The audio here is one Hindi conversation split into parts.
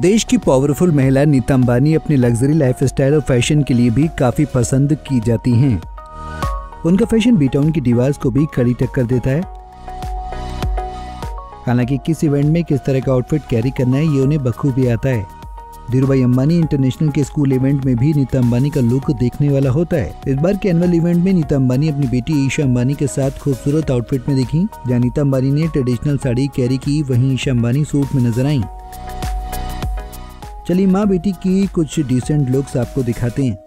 देश की पावरफुल महिला नीता अंबानी अपनी लग्जरी लाइफस्टाइल और फैशन के लिए भी काफी पसंद की जाती हैं। उनका फैशन बी टाउन की डिवास को भी खड़ी टक्कर देता है। हालांकि किस इवेंट में किस तरह का आउटफिट कैरी करना है ये उन्हें बखूबी आता है। धीरूभाई अंबानी इंटरनेशनल के स्कूल इवेंट में भी नीता अंबानी का लुक देखने वाला होता है। इस बार के एनुअल इवेंट में नीता अंबानी अपनी बेटी ईशा अंबानी के साथ खूबसूरत आउटफिट में दिखी। जहाँ नीता अंबानी ने ट्रेडिशनल साड़ी कैरी की, वहीं ईशा अंबानी सूट में नजर आई। चलिए माँ बेटी की कुछ डिसेंट लुक्स आपको दिखाते हैं।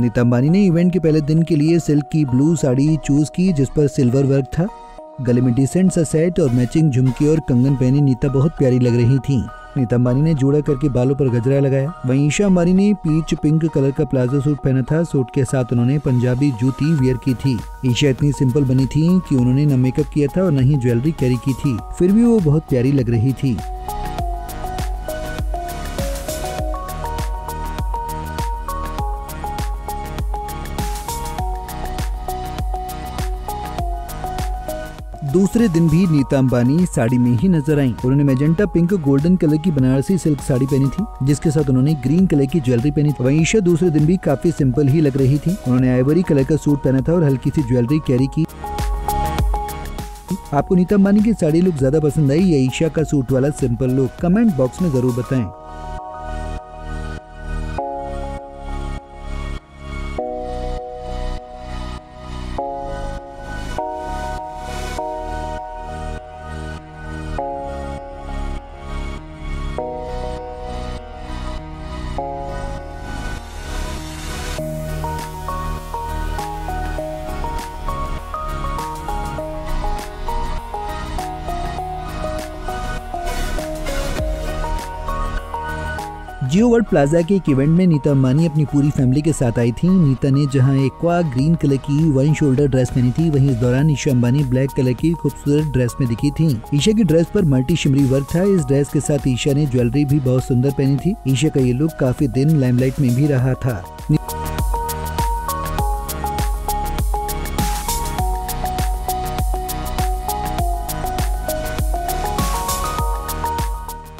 नीता अंबानी ने इवेंट के पहले दिन के लिए सिल्क की ब्लू साड़ी चूज की, जिस पर सिल्वर वर्क था। गले में डिसेंट सा सेट और मैचिंग झुमके और कंगन पहने नीता बहुत प्यारी लग रही थी। नीता अंबानी ने जूड़ा करके बालों पर गजरा लगाया। वहीं ईशा अंबानी ने पीच पिंक कलर का प्लाजो सूट पहना था। सूट के साथ उन्होंने पंजाबी जूती वेयर की थी। ईशा इतनी सिंपल बनी थी कि उन्होंने न मेकअप किया था और न ही ज्वेलरी कैरी की थी, फिर भी वो बहुत प्यारी लग रही थी। दूसरे दिन भी नीता अंबानी साड़ी में ही नजर आई। उन्होंने मैजेंटा पिंक गोल्डन कलर की बनारसी सिल्क साड़ी पहनी थी, जिसके साथ उन्होंने ग्रीन कलर की ज्वेलरी पहनी थी। वहीं ईशा दूसरे दिन भी काफी सिंपल ही लग रही थी। उन्होंने आइवरी कलर का सूट पहना था और हल्की सी ज्वेलरी कैरी की। आपको नीता अंबानी की साड़ी लुक ज्यादा पसंद आई या ईशा का सूट वाला सिंपल लुक? कमेंट बॉक्स में जरूर बताएं। जियो वर्ल्ड प्लाजा के एक इवेंट में नीता अंबानी अपनी पूरी फैमिली के साथ आई थी। नीता ने जहां एक्वा ग्रीन कलर की वन शोल्डर ड्रेस पहनी थी, वहीं इस दौरान ईशा अंबानी ब्लैक कलर की खूबसूरत ड्रेस में दिखी थी। ईशा की ड्रेस पर मल्टी शिमरी वर्क था। इस ड्रेस के साथ ईशा ने ज्वेलरी भी बहुत सुंदर पहनी थी। ईशा का ये लुक काफी दिन लाइमलाइट में भी रहा था।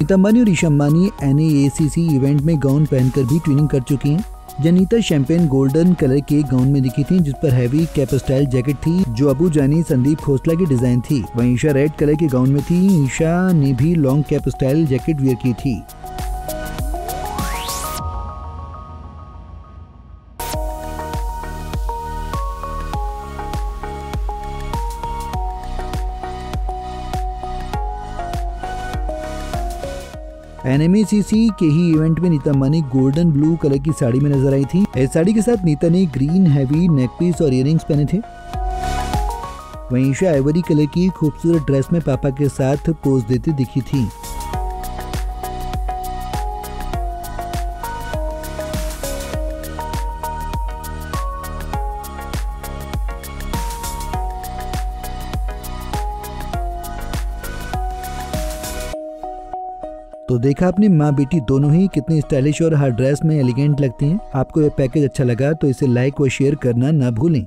नीता अंबानी और ईशा अंबानी NMACC इवेंट में गाउन पहनकर भी ट्विनिंग कर चुकी हैं। जनीता शैम्पेन गोल्डन कलर के गाउन में दिखी थी, जिस पर हैवी कैप स्टाइल जैकेट थी जो अबू जानी संदीप खोसला की डिजाइन थी। वहीं ईशा रेड कलर के गाउन में थी। ईशा ने भी long cape style jacket wear की थी। NMACC के ही इवेंट में Nita Ambani golden blue colour की साड़ी में नजर आई थी। इस साड़ी के साथ नीता ने ग्रीन हैवी नेकपीस और ईयरिंग्स पहने थे। वहीं ईशा आइवरी कलर की खूबसूरत ड्रेस में पापा के साथ पोज देती दिखी थी। तो देखा आपने, माँ बेटी दोनों ही कितने स्टाइलिश और हर ड्रेस में एलिगेंट लगती हैं। आपको यह पैकेज अच्छा लगा तो इसे लाइक और शेयर करना ना भूलें।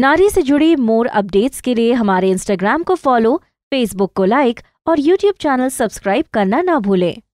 नारी से जुड़ी मोर अपडेट्स के लिए हमारे इंस्टाग्राम को फॉलो, फेसबुक को लाइक और यूट्यूब चैनल सब्सक्राइब करना ना भूलें।